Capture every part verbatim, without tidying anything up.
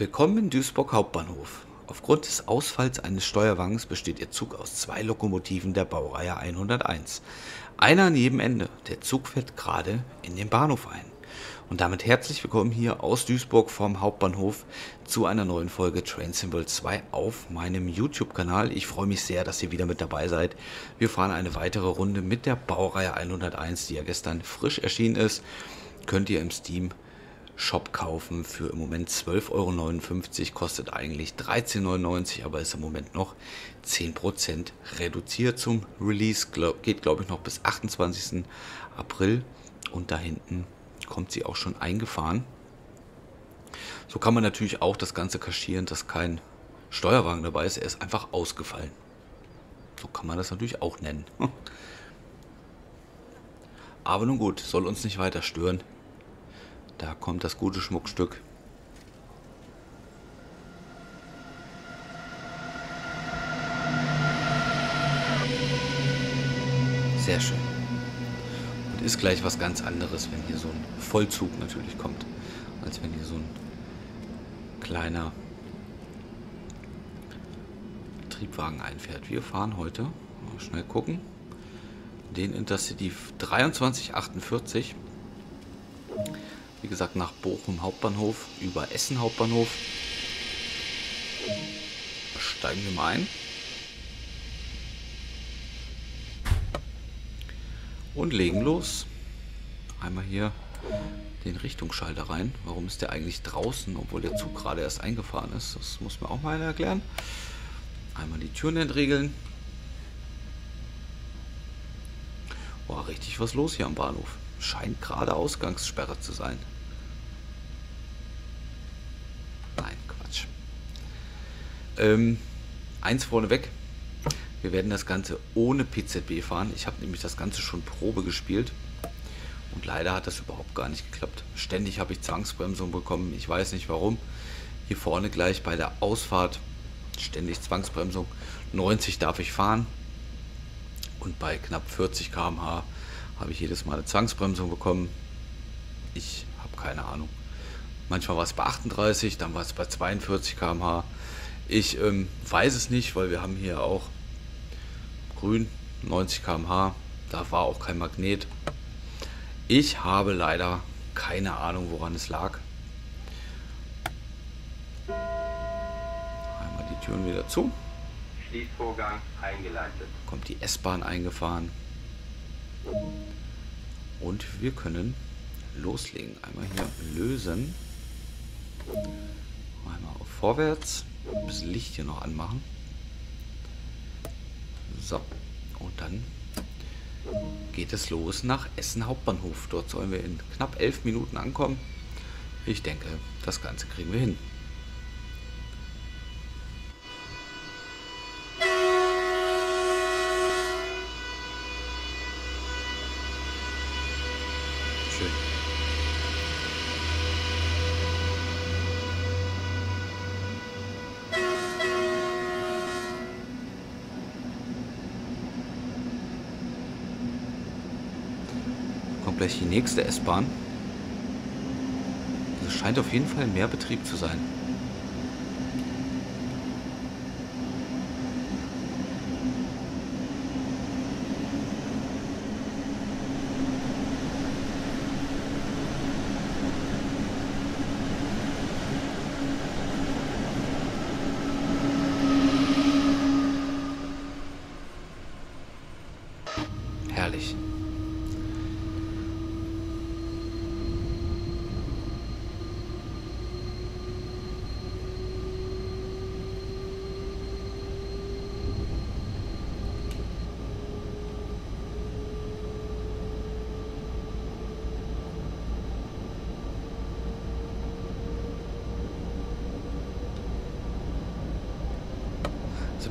Willkommen in Duisburg Hauptbahnhof. Aufgrund des Ausfalls eines Steuerwagens besteht Ihr Zug aus zwei Lokomotiven der Baureihe hunderteins. Einer an jedem Ende. Der Zug fährt gerade in den Bahnhof ein. Und damit herzlich willkommen hier aus Duisburg vom Hauptbahnhof zu einer neuen Folge Train Sim World zwei auf meinem YouTube-Kanal. Ich freue mich sehr, dass ihr wieder mit dabei seid. Wir fahren eine weitere Runde mit der Baureihe hunderteins, die ja gestern frisch erschienen ist. Könnt ihr im Steam Shop kaufen für im Moment zwölf Euro neunundfünfzig, kostet eigentlich dreizehn Euro neunundneunzig, aber ist im Moment noch zehn Prozent reduziert zum Release. Geht glaube ich noch bis achtundzwanzigsten April und da hinten kommt sie auch schon eingefahren. So kann man natürlich auch das Ganze kaschieren, dass kein Steuerwagen dabei ist, er ist einfach ausgefallen. So kann man das natürlich auch nennen. Aber nun gut, soll uns nicht weiter stören. Da kommt das gute Schmuckstück. Sehr schön. Und ist gleich was ganz anderes, wenn hier so ein Vollzug natürlich kommt, als wenn hier so ein kleiner Triebwagen einfährt. Wir fahren heute, mal schnell gucken, den Intercity dreiundzwanzig achtundvierzig. Wie gesagt, nach Bochum Hauptbahnhof, über Essen Hauptbahnhof. Steigen wir mal ein. Und legen los. Einmal hier den Richtungsschalter rein. Warum ist der eigentlich draußen, obwohl der Zug gerade erst eingefahren ist? Das muss mir auch mal einer erklären. Einmal die Türen entriegeln. Boah, richtig was los hier am Bahnhof. Scheint gerade Ausgangssperre zu sein. Nein, Quatsch. Ähm, eins vorneweg. Wir werden das Ganze ohne P Z B fahren. Ich habe nämlich das Ganze schon Probe gespielt. Und leider hat das überhaupt gar nicht geklappt. Ständig habe ich Zwangsbremsung bekommen. Ich weiß nicht warum. Hier vorne gleich bei der Ausfahrt ständig Zwangsbremsung. neunzig darf ich fahren. Und bei knapp vierzig Kilometer pro Stunde habe ich jedes Mal eine Zwangsbremsung bekommen. Ich habe keine Ahnung. Manchmal war es bei achtunddreißig, dann war es bei zweiundvierzig Kilometer pro Stunde. Ich ähm, weiß es nicht, weil wir haben hier auch grün, neunzig Kilometer pro Stunde. Da war auch kein Magnet. Ich habe leider keine Ahnung, woran es lag. Einmal die Türen wieder zu. Schließvorgang eingeleitet. Kommt die S-Bahn eingefahren. Und wir können loslegen. Einmal hier lösen. Einmal auf vorwärts. Das Licht hier noch anmachen. So. Und dann geht es los nach Essen Hauptbahnhof. Dort sollen wir in knapp elf Minuten ankommen. Ich denke, das Ganze kriegen wir hin. Gleich die nächste S-Bahn. Es scheint auf jeden Fall mehr Betrieb zu sein. Herrlich.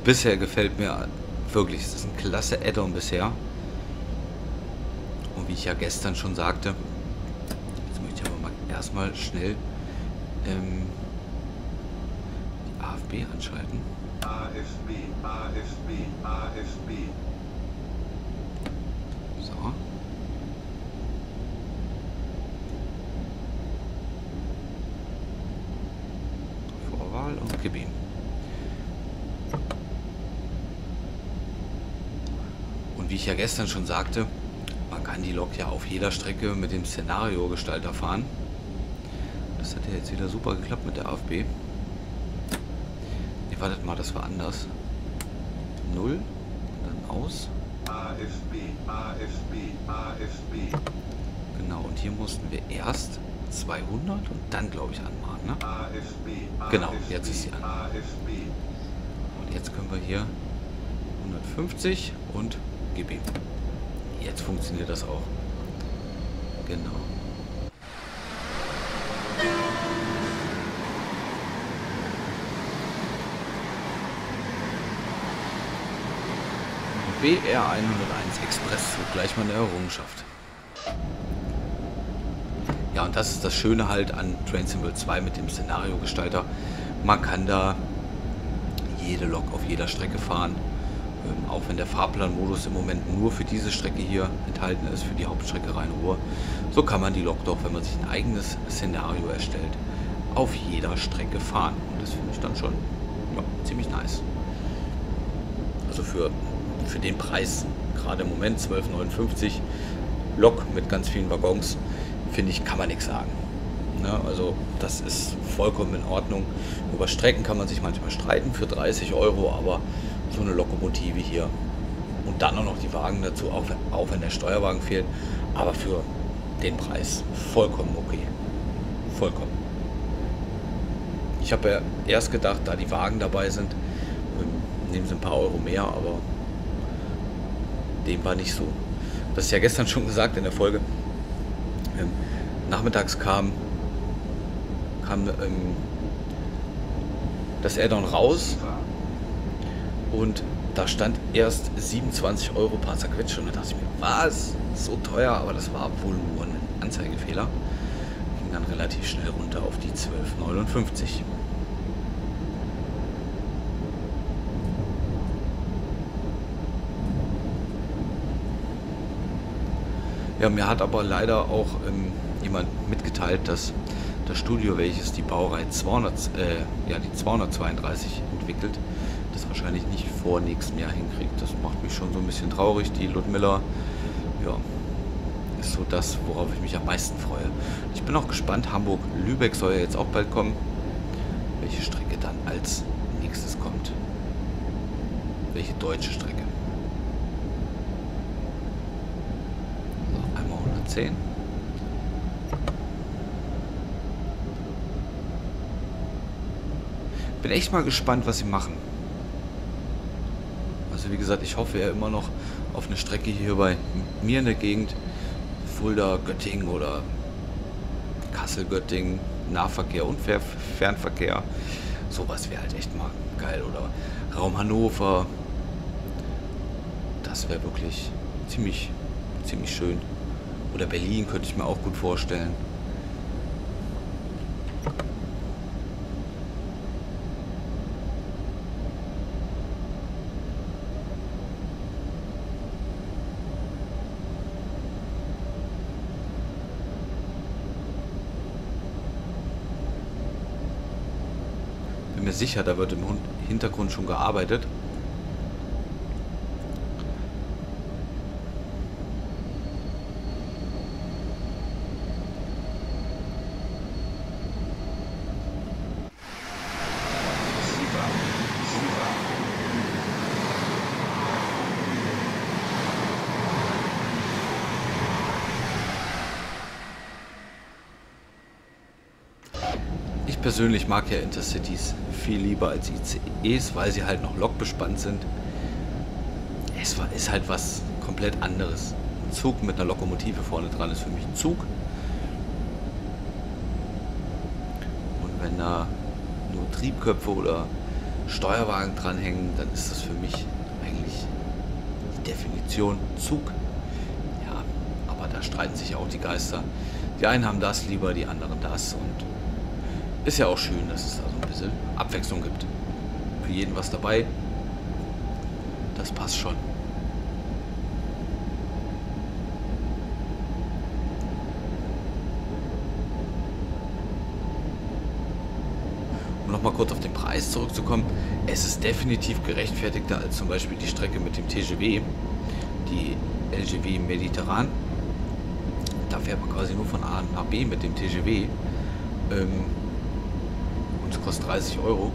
Bisher gefällt mir wirklich, es ist ein klasse Add-on bisher. Und wie ich ja gestern schon sagte, jetzt möchte ich aber mal erstmal schnell ähm, die A F B anschalten. A F B, A F B, A F B. So. abgebiegen. Und wie ich ja gestern schon sagte, man kann die Lok ja auf jeder Strecke mit dem Szenario-Gestalter fahren. Das hat ja jetzt wieder super geklappt mit der A F B. Ne, wartet mal, das war anders. null und dann aus. A F B, A F B, A F B. Genau, und hier mussten wir erst zweihundert und dann, glaube ich, anmachen. Ne? A F B, A F B, genau, jetzt ist sie an. Und jetzt können wir hier hundertfünfzig und G B. Jetzt funktioniert das auch. Genau. B R hunderteins Express, gleich mal eine Errungenschaft. Ja, und das ist das Schöne halt an Train Sim World zwei mit dem Szenariogestalter. Man kann da jede Lok auf jeder Strecke fahren. Ähm, auch wenn der Fahrplanmodus im Moment nur für diese Strecke hier enthalten ist, für die Hauptstrecke Rhein Ruhr, so kann man die Lok doch, wenn man sich ein eigenes Szenario erstellt, auf jeder Strecke fahren. Und das finde ich dann schon ja, ziemlich nice. Also für für den Preis, gerade im Moment zwölf neunundfünfzig, Lok mit ganz vielen Waggons, finde ich, kann man nichts sagen. Ne? Also das ist vollkommen in Ordnung. Über Strecken kann man sich manchmal streiten für dreißig Euro, aber so eine Lokomotive hier und dann auch noch die Wagen dazu, auch wenn, auch wenn der Steuerwagen fehlt, aber für den Preis vollkommen okay. Vollkommen. Ich habe ja erst gedacht, da die Wagen dabei sind, nehmen sie ein paar Euro mehr, aber dem war nicht so. Das ist ja gestern schon gesagt in der Folge. Ähm, nachmittags kam, kam ähm, das Add-on raus und da stand erst siebenundzwanzig Euro paar zerquetscht und da dachte ich mir, was? So teuer, aber das war wohl nur ein Anzeigefehler. Ging dann relativ schnell runter auf die zwölf neunundfünfzig. Ja, mir hat aber leider auch ähm, jemand mitgeteilt, dass das Studio, welches die Baureihe zweihundert, äh, ja, die zweihundertzweiunddreißig entwickelt, das wahrscheinlich nicht vor nächstem Jahr hinkriegt. Das macht mich schon so ein bisschen traurig. Die Ludmilla, ja, ist so das, worauf ich mich am meisten freue. Ich bin auch gespannt, Hamburg-Lübeck soll ja jetzt auch bald kommen, welche Strecke dann als nächstes kommt. Welche deutsche Strecke. zehn. Bin echt mal gespannt, was sie machen. Also wie gesagt, ich hoffe ja immer noch auf eine Strecke hier bei mir in der Gegend. Fulda, Göttingen oder Kassel, Göttingen, Nahverkehr und Fernverkehr. Sowas wäre halt echt mal geil. Oder Raum Hannover. Das wäre wirklich ziemlich, ziemlich schön. Oder Berlin könnte ich mir auch gut vorstellen. Bin mir sicher, da wird im Hintergrund schon gearbeitet. Ich persönlich mag ja Intercities viel lieber als I C Es, weil sie halt noch lokbespannt sind. Es ist halt was komplett anderes. Ein Zug mit einer Lokomotive vorne dran ist für mich ein Zug. Und wenn da nur Triebköpfe oder Steuerwagen dranhängen, dann ist das für mich eigentlich die Definition Zug. Ja, aber da streiten sich auch die Geister. Die einen haben das lieber, die anderen das und ist ja auch schön, dass es da so ein bisschen Abwechslung gibt. Für jeden was dabei. Das passt schon. Und nochmal nochmal kurz auf den Preis zurückzukommen, es ist definitiv gerechtfertigter als zum Beispiel die Strecke mit dem T G V, die L G V mediterran. Da fährt man quasi nur von A nach B mit dem T G V. Ähm, und es kostet dreißig Euro.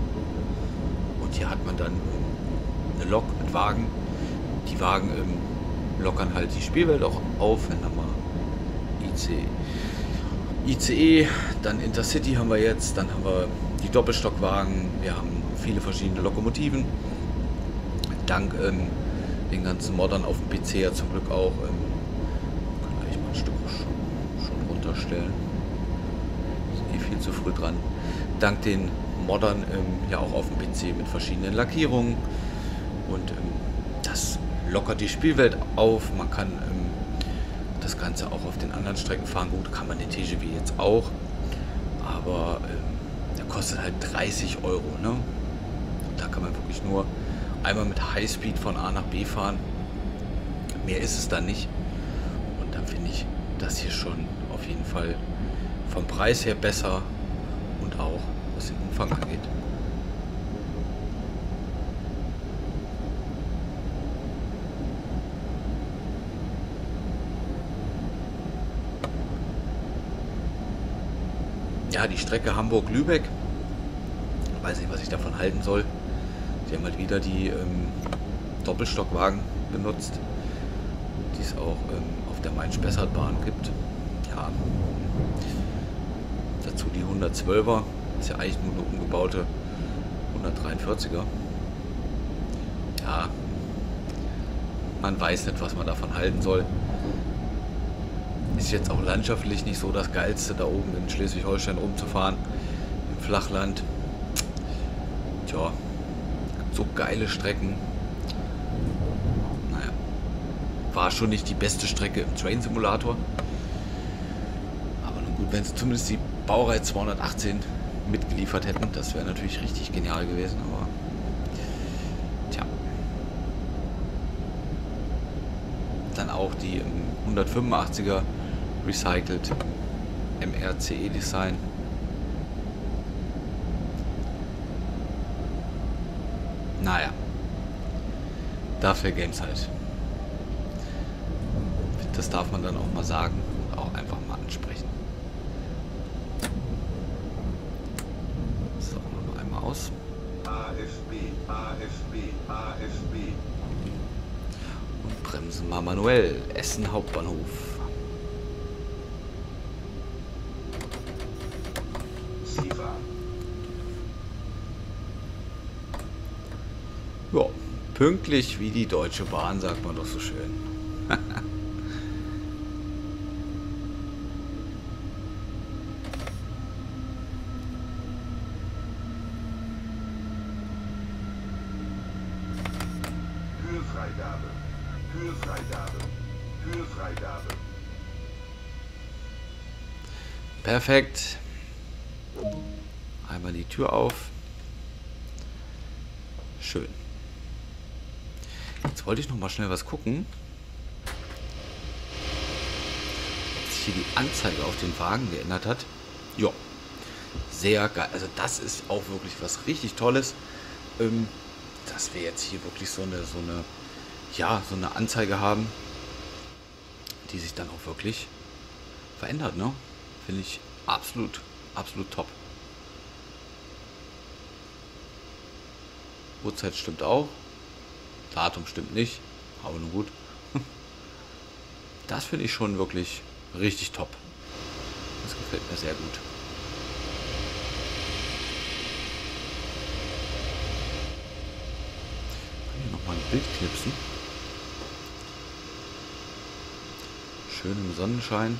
Und hier hat man dann ähm, eine Lok mit Wagen. Die Wagen ähm, lockern halt die Spielwelt auch auf. Wenn dann mal I C E, dann Intercity haben wir jetzt, dann haben wir die Doppelstockwagen. Wir haben viele verschiedene Lokomotiven. Dank ähm, den ganzen Moddern auf dem P C ja zum Glück auch. Ähm, ein Stück schon, schon runterstellen. Ist eh viel zu früh dran. Dank den Moddern ähm, ja auch auf dem P C mit verschiedenen Lackierungen. Und ähm, das lockert die Spielwelt auf. Man kann ähm, das Ganze auch auf den anderen Strecken fahren. Gut, kann man den T G V jetzt auch. Aber ähm, der kostet halt dreißig Euro. Ne? Und da kann man wirklich nur einmal mit Highspeed von A nach B fahren. Mehr ist es dann nicht. Finde ich das hier schon auf jeden Fall vom Preis her besser und auch was den Umfang angeht. Ja, die Strecke Hamburg-Lübeck, weiß nicht, was ich davon halten soll. Sie haben halt wieder die ähm, Doppelstockwagen benutzt, die es auch ähm, der Main-Spessart-Bahn gibt. Ja. Dazu die hundertzwölfer. Ist ja eigentlich nur eine umgebaute hundertdreiundvierziger. Ja. Man weiß nicht, was man davon halten soll. Ist jetzt auch landschaftlich nicht so das Geilste, da oben in Schleswig-Holstein rumzufahren. Im Flachland. Tja. So geile Strecken. War schon nicht die beste Strecke im Train Simulator. Aber nun gut, wenn sie zumindest die Baureihe zweihundertachtzehn mitgeliefert hätten, das wäre natürlich richtig genial gewesen, aber tja. Dann auch die hundertfünfundachtziger recycelt M R C E Design. Naja. Dafür Games halt. Das darf man dann auch mal sagen und auch einfach mal ansprechen. So, noch einmal aus. A F B, A F B, A F B. Und bremsen mal manuell. Essen Hauptbahnhof. Ja, pünktlich wie die Deutsche Bahn, sagt man doch so schön. Perfekt. Einmal die Tür auf. Schön. Jetzt wollte ich noch mal schnell was gucken. Ob sich hier die Anzeige auf den Wagen geändert hat. Ja. Sehr geil. Also das ist auch wirklich was richtig Tolles. Ähm, dass wir jetzt hier wirklich so eine, so eine, ja, so eine Anzeige haben, die sich dann auch wirklich verändert, ne? Finde ich absolut, absolut top. Uhrzeit stimmt auch. Datum stimmt nicht. Aber nun gut. Das finde ich schon wirklich richtig top. Das gefällt mir sehr gut. Ich kann hier nochmal ein Bild knipsen. Schön im Sonnenschein.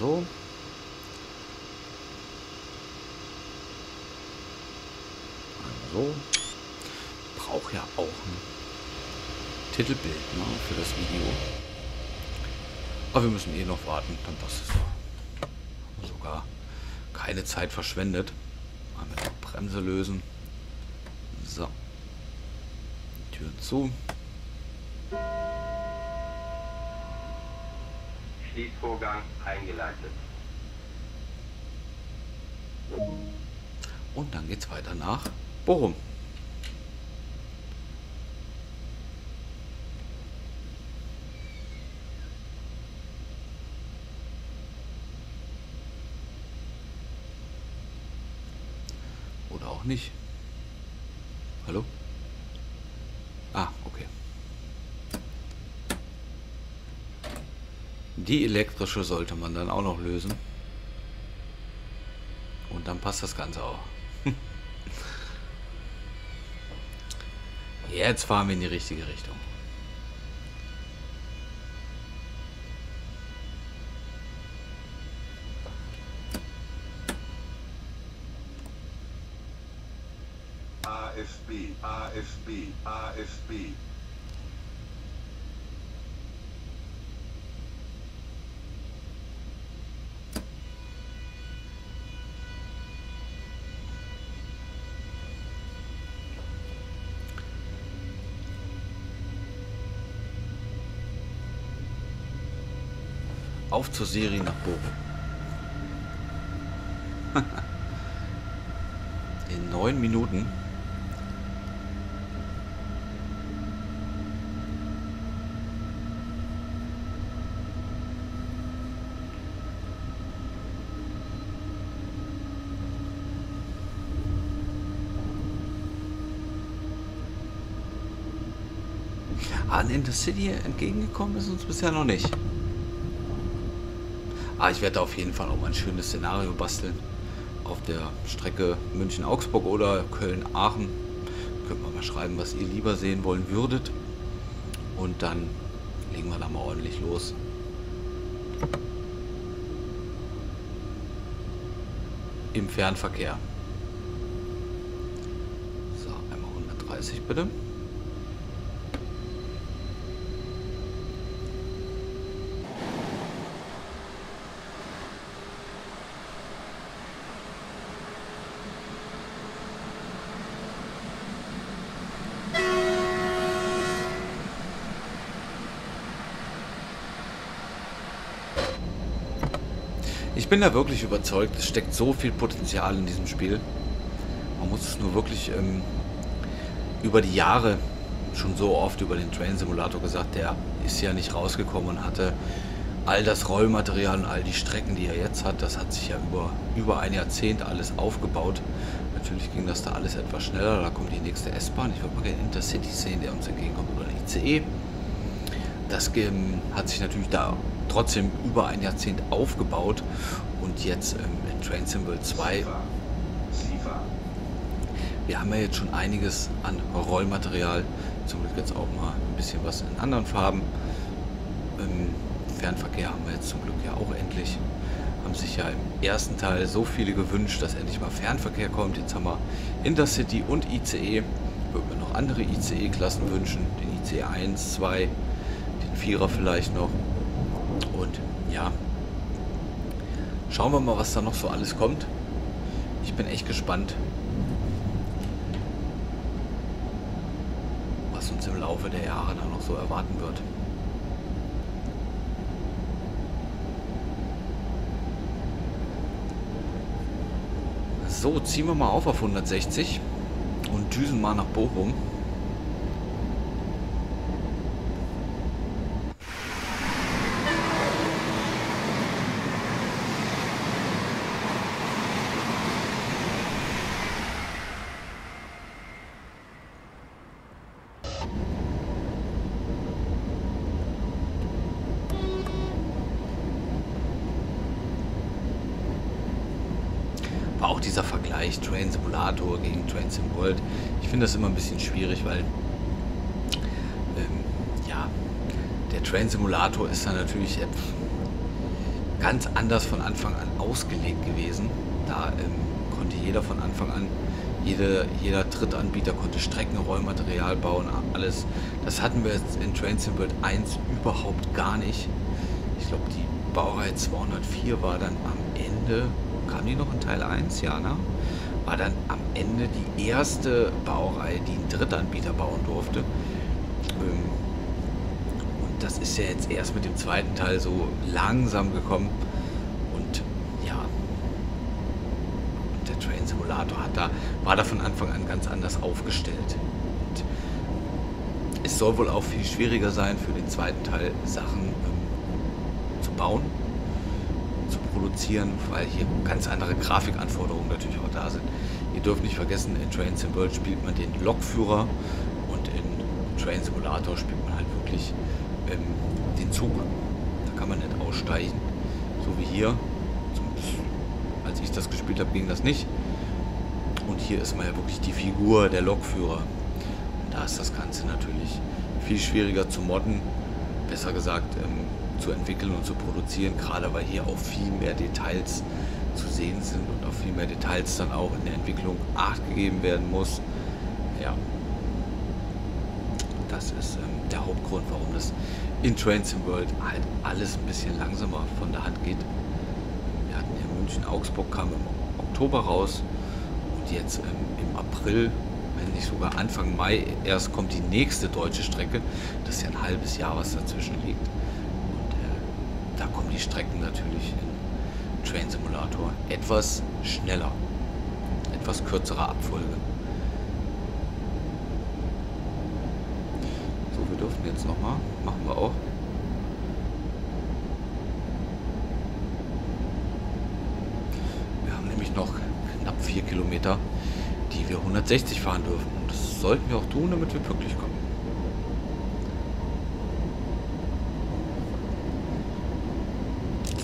So. So. Braucht ja auch ein Titelbild, ne, für das Video. Aber wir müssen eh noch warten, dann passt es doch. Sogar keine Zeit verschwendet. Mal mit der Bremse lösen. So. Tür zu. Schließvorgang eingeleitet. Und dann geht's weiter nach Bochum. Oder auch nicht. Hallo? Ah, okay. Die elektrische sollte man dann auch noch lösen. Und dann passt das Ganze auch. Jetzt fahren wir in die richtige Richtung. A F B, A F B, A F B. Auf zur Serie nach Bochum. In neun Minuten. An Intercity entgegengekommen ist uns bisher noch nicht. Ah, ich werde auf jeden Fall auch mal ein schönes Szenario basteln. Auf der Strecke München-Augsburg oder Köln-Aachen. Könnt ihr mal schreiben, was ihr lieber sehen wollen würdet. Und dann legen wir da mal ordentlich los. Im Fernverkehr. So, einmal hundertdreißig bitte. Ich bin da wirklich überzeugt, es steckt so viel Potenzial in diesem Spiel. Man muss es nur wirklich ähm, über die Jahre, schon so oft über den Train Simulator gesagt, der ist ja nicht rausgekommen und hatte all das Rollmaterial und all die Strecken, die er jetzt hat, das hat sich ja über, über ein Jahrzehnt alles aufgebaut. Natürlich ging das da alles etwas schneller, da kommt die nächste S-Bahn, ich würde mal gerne Intercity sehen, der uns entgegenkommt, oder ein I C E. Das ähm, hat sich natürlich da trotzdem über ein Jahrzehnt aufgebaut und jetzt ähm, in Train Sim World zwei. Wir haben ja jetzt schon einiges an Rollmaterial, zum Glück jetzt auch mal ein bisschen was in anderen Farben. Ähm, Fernverkehr haben wir jetzt zum Glück ja auch endlich. Haben sich ja im ersten Teil so viele gewünscht, dass endlich mal Fernverkehr kommt. Jetzt haben wir Intercity und I C E. Würde mir noch andere I C E-Klassen wünschen, den I C E eins, zwei, den Vierer vielleicht noch. Und ja, schauen wir mal, was da noch so alles kommt. Ich bin echt gespannt, was uns im Laufe der Jahre da noch so erwarten wird. So, ziehen wir mal auf auf hundertsechzig und düsen mal nach Bochum. Auch dieser Vergleich Train Simulator gegen Train Sim World, ich finde das immer ein bisschen schwierig, weil ähm, ja, der Train Simulator ist dann natürlich ganz anders von Anfang an ausgelegt gewesen. Da ähm, konnte jeder von Anfang an, jede, jeder Drittanbieter konnte Strecken, Rollmaterial bauen, alles. Das hatten wir jetzt in Train Sim World eins überhaupt gar nicht. Ich glaube, die Baureihe zweihundertvier war dann am Ende. Kam die noch in Teil eins? Ja, ne? War dann am Ende die erste Baureihe, die ein Drittanbieter bauen durfte. Und das ist ja jetzt erst mit dem zweiten Teil so langsam gekommen. Und ja, und der Train Simulator hat da, war da von Anfang an ganz anders aufgestellt. Und es soll wohl auch viel schwieriger sein, für den zweiten Teil Sachen ähm, zu bauen, zu produzieren, weil hier ganz andere Grafikanforderungen natürlich auch da sind. Ihr dürft nicht vergessen, in Train Sim World spielt man den Lokführer und in Train Simulator spielt man halt wirklich ähm, den Zug. Da kann man nicht aussteigen, so wie hier. Als ich das gespielt habe, ging das nicht. Und hier ist man ja wirklich die Figur der Lokführer. Und da ist das Ganze natürlich viel schwieriger zu modden, besser gesagt ähm, zu entwickeln und zu produzieren, gerade weil hier auch viel mehr Details zu sehen sind und auf viel mehr Details dann auch in der Entwicklung Acht gegeben werden muss. Ja, das ist ähm, der Hauptgrund, warum das in Train Sim World halt alles ein bisschen langsamer von der Hand geht. Wir hatten hier München-Augsburg, kam im Oktober raus und jetzt ähm, im April, wenn nicht sogar Anfang Mai, erst kommt die nächste deutsche Strecke. Das ist ja ein halbes Jahr, was dazwischen liegt. Und äh, da kommen die Strecken natürlich in Train Simulator etwas schneller, etwas kürzere Abfolge. So, wir dürfen jetzt nochmal, machen wir auch. Wir haben nämlich noch knapp vier Kilometer, die wir hundertsechzig fahren dürfen. Und das sollten wir auch tun, damit wir pünktlich kommen.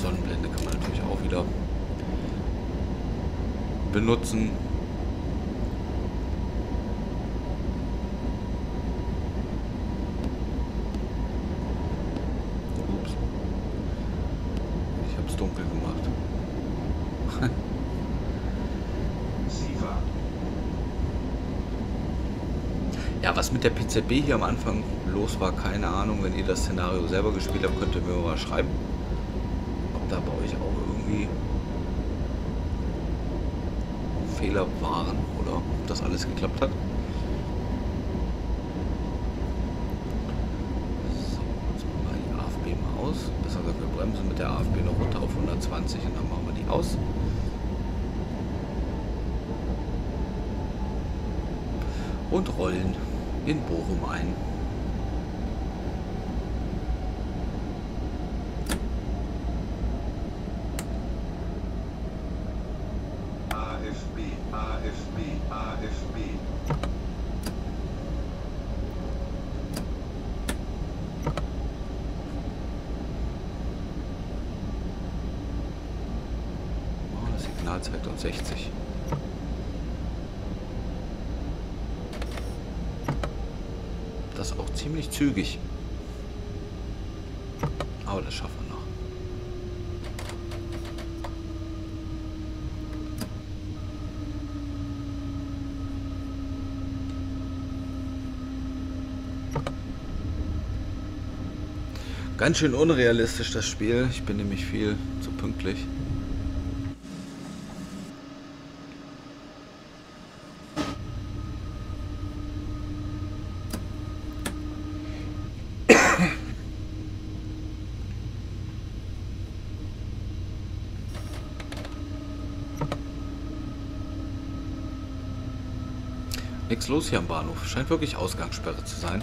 Sonnenblende kann man natürlich auch wieder benutzen. Ups. Ich habe es dunkel gemacht. Ja, was mit der P Z B hier am Anfang los war, keine Ahnung. Wenn ihr das Szenario selber gespielt habt, könnt ihr mir mal schreiben. Da bei euch auch irgendwie Fehler waren oder ob das alles geklappt hat. So, jetzt machen wir die A F B mal aus. Besser gesagt, wir bremsen mit der A F B noch runter auf hundertzwanzig und dann machen wir die aus. Und rollen in Bochum ein. Zeigt uns sechzig. Das ist auch ziemlich zügig. Aber das schaffen wir noch. Ganz schön unrealistisch das Spiel. Ich bin nämlich viel zu pünktlich. Nichts los hier am Bahnhof. Scheint wirklich Ausgangssperre zu sein.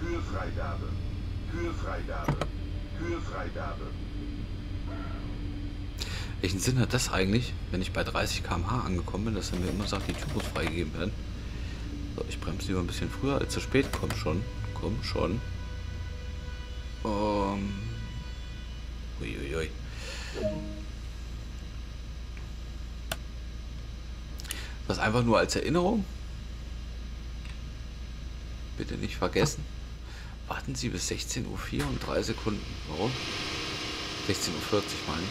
Türfreigabe. Türfreigabe. Türfreigabe. Welchen Sinn hat das eigentlich, wenn ich bei dreißig Kilometer pro Stunde angekommen bin, dass er mir immer sagt, die Tür muss freigegeben werden? So, ich bremse lieber ein bisschen früher als zu spät. Komm schon. Komm schon. Um. Uiuiui. Das einfach nur als Erinnerung. Bitte nicht vergessen. Warten Sie bis sechzehn Uhr vierunddreißig und drei Sekunden. Warum? sechzehn Uhr vierzig meine ich.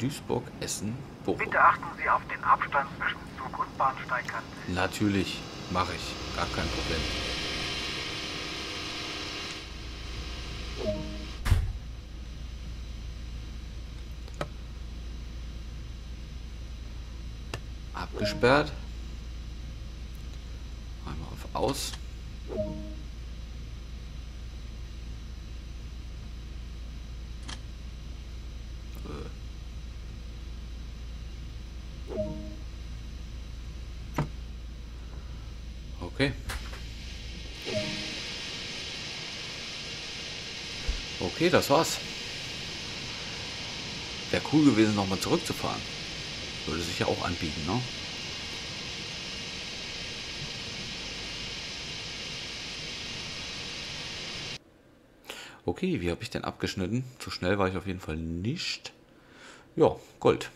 Duisburg, Essen, Bochum. Bitte achten Sie auf den Abstand zwischen Zug und Bahnsteigkante. Natürlich, mache ich. Gar kein Problem. Abgesperrt. Einmal auf Aus. Okay. Okay, das war's. Wäre cool gewesen, nochmal zurückzufahren. Würde sich ja auch anbieten, ne? Okay, wie habe ich denn abgeschnitten? Zu schnell war ich auf jeden Fall nicht. Ja, Gold.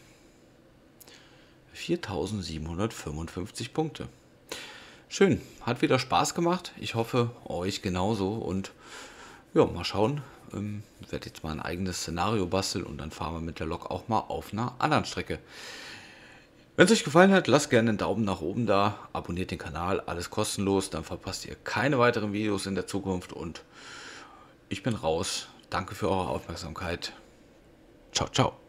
viertausendsiebenhundertfünfundfünfzig Punkte. Schön, hat wieder Spaß gemacht. Ich hoffe, euch genauso. Und ja, mal schauen. Ich werde jetzt mal ein eigenes Szenario basteln und dann fahren wir mit der Lok auch mal auf einer anderen Strecke. Wenn es euch gefallen hat, lasst gerne einen Daumen nach oben da. Abonniert den Kanal, alles kostenlos. Dann verpasst ihr keine weiteren Videos in der Zukunft. Und ich bin raus. Danke für eure Aufmerksamkeit. Ciao, ciao.